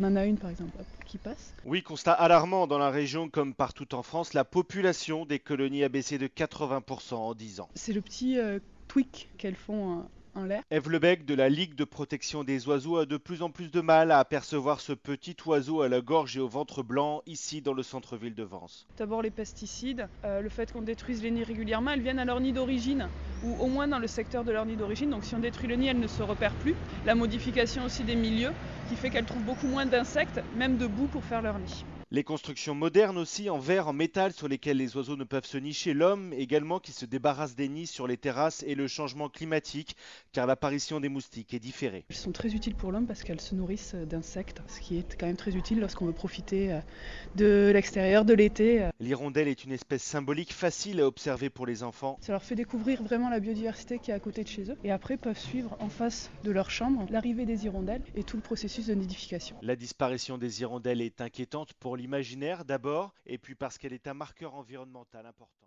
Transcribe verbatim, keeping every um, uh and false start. On en a une, par exemple, qui passe. Oui, constat alarmant dans la région comme partout en France, la population des colonies a baissé de quatre-vingts pour cent en dix ans. C'est le petit euh, tweak qu'elles font... Euh... Eve Lebègue de la Ligue de Protection des Oiseaux a de plus en plus de mal à apercevoir ce petit oiseau à la gorge et au ventre blanc, ici dans le centre-ville de Vence. D'abord les pesticides, euh, le fait qu'on détruise les nids régulièrement, elles viennent à leur nid d'origine, ou au moins dans le secteur de leur nid d'origine, donc si on détruit le nid, elles ne se repèrent plus. La modification aussi des milieux, qui fait qu'elles trouvent beaucoup moins d'insectes, même de boue, pour faire leur nid. Les constructions modernes aussi, en verre, en métal, sur lesquelles les oiseaux ne peuvent se nicher. L'homme également qui se débarrasse des nids sur les terrasses et le changement climatique, car l'apparition des moustiques est différée. Elles sont très utiles pour l'homme parce qu'elles se nourrissent d'insectes, ce qui est quand même très utile lorsqu'on veut profiter de l'extérieur, de l'été. L'hirondelle est une espèce symbolique facile à observer pour les enfants. Ça leur fait découvrir vraiment la biodiversité qui est à côté de chez eux. Et après peuvent suivre en face de leur chambre l'arrivée des hirondelles et tout le processus de nidification. La disparition des hirondelles est inquiétante pour l'imaginaire d'abord, et puis parce qu'elle est un marqueur environnemental important.